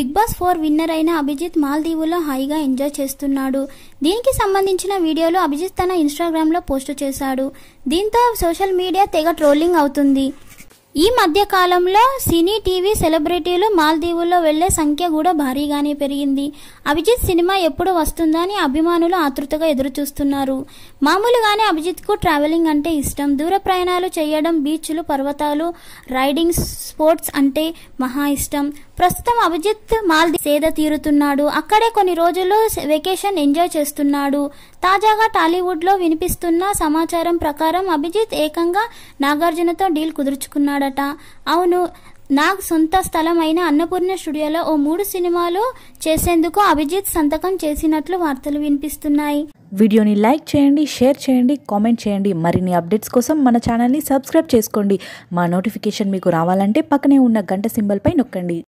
Big boss 4 winner అయిన అభిజిత్ మాల్దీవులో హాయిగా enjoy చేస్తున్నాడు. దీనికి సంబంధించిన వీడియోలు అభిజిత్ తన ఇన్‌స్టాగ్రామ్ లో పోస్ట్ చేశాడు. దీంతో సోషల్ మీడియా తెగ ట్రోలింగ్ అవుతుంది. ఈ మధ్య కాలంలో సినీ టీవీ సెలబ్రిటీలు మాల్దీవుల్లో వెళ్లే సంఖ్య కూడా భారీగానే పెరిగింది. అభిజిత్ సినిమా ఎప్పుడు వస్తుందని అభిమానులు ఆతృతగా ఎదురుచూస్తున్నారు. మామూలుగానే అభిజిత్కు ట్రావెలింగ్ అంటే ఇష్టం. దూర ప్రయాణాలు చేయడం, బీచ్లు, పర్వతాలు, రైడింగ్, స్పోర్ట్స్ అంటే మహా ఇష్టం. ప్రస్తుతం అభిజిత్ మాల్దీవ్స్ సేద తీరుతున్నాడు. అక్కడే కొన్ని రోజులు వెకేషన్ ఎంజాయ్ చేస్తున్నాడు. తాజాగా టాలీవుడ్ లో వినిపిస్తున్న సమాచారం ప్రకారం అభిజిత్ ఏకంగా నాగార్జునతో డీల్ కుదుర్చుకున్నాడట. అవును, నాగ్ సొంత స్థలమైన అన్నపూర్ణ స్టూడియోలో ఓ 3 సినిమాలు చేసేందుకు అభిజిత్ సంతకం చేసినట్లు వార్తలు వినిపిస్తున్నాయి. వీడియోని లైక్ చేయండి, షేర్ చేయండి, కామెంట్ చేయండి. మరిన్ని అప్డేట్స్ కోసం మన ఛానల్ని సబ్స్క్రైబ్ చేసుకోండి. మా నోటిఫికేషన్ మీకు రావాలంటే పక్కనే ఉన్న గంట సింబల్పై నొక్కండి.